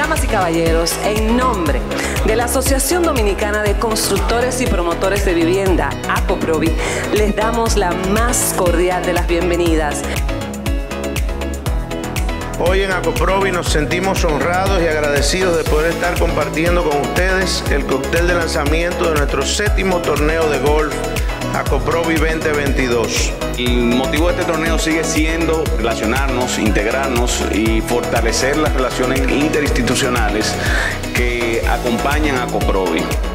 Damas y caballeros, en nombre de la Asociación Dominicana de Constructores y Promotores de Vivienda, ACOPROVI, les damos la más cordial de las bienvenidas. Hoy en ACOPROVI nos sentimos honrados y agradecidos de poder estar compartiendo con ustedes el cóctel de lanzamiento de nuestro séptimo torneo de golf, ACOPROVI 2022. El motivo de este torneo sigue siendo relacionarnos, integrarnos y fortalecer las relaciones interinstitucionales que acompañan a ACOPROVI.